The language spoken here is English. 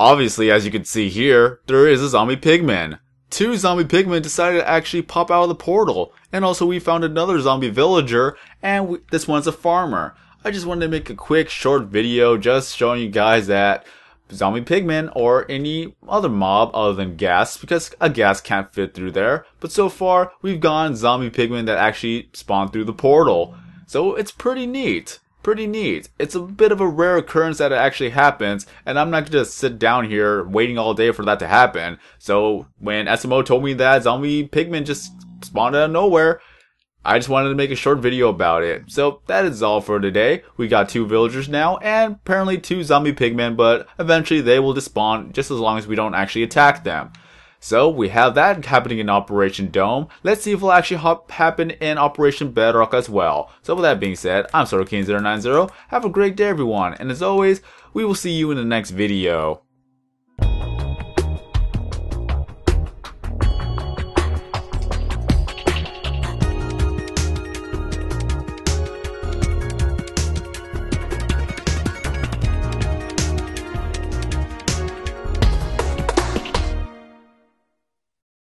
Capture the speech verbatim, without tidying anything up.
Obviously, as you can see here, there is a zombie pigman. Two zombie pigmen decided to actually pop out of the portal, and also we found another zombie villager, and we, this one's a farmer. I just wanted to make a quick short video just showing you guys that zombie pigmen or any other mob other than gas, because a gas can't fit through there, but so far we've gone zombie pigmen that actually spawned through the portal. So it's pretty neat. Pretty neat. It's a bit of a rare occurrence that it actually happens, and I'm not going to sit down here waiting all day for that to happen. So when S M O told me that zombie pigmen just spawned out of nowhere, I just wanted to make a short video about it. So that is all for today. We got two villagers now and apparently two zombie pigmen, but eventually they will despawn just as long as we don't actually attack them. So we have that happening in Operation Dome. Let's see if it'll actually hop happen in Operation Bedrock as well. So with that being said, I'm Swordking zero nine zero. Have a great day everyone, and as always, we will see you in the next video.